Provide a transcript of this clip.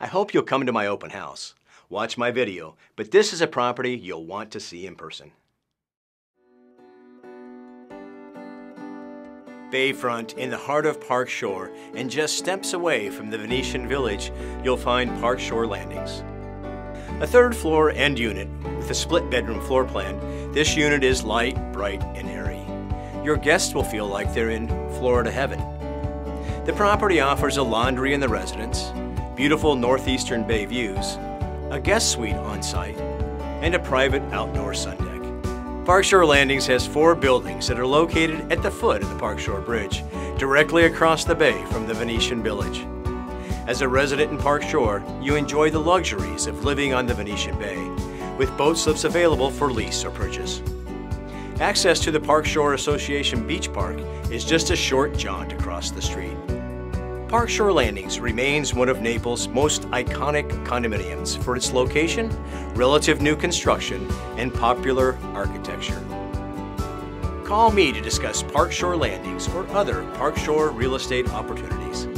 I hope you'll come to my open house. Watch my video, but this is a property you'll want to see in person. Bayfront in the heart of Park Shore, and just steps away from the Venetian Village, you'll find Park Shore Landings. A third floor end unit with a split bedroom floor plan, this unit is light, bright, and airy. Your guests will feel like they're in Florida heaven. The property offers a laundry in the residence, beautiful northeastern bay views, a guest suite on site, and a private outdoor sun deck. Park Shore Landings has 4 buildings that are located at the foot of the Park Shore Bridge, directly across the bay from the Venetian Village. As a resident in Park Shore, you enjoy the luxuries of living on the Venetian Bay, with boat slips available for lease or purchase. Access to the Park Shore Association Beach Park is just a short jaunt across the street. Park Shore Landings remains one of Naples' most iconic condominiums for its location, relative new construction, and popular architecture. Call me to discuss Park Shore Landings or other Park Shore real estate opportunities.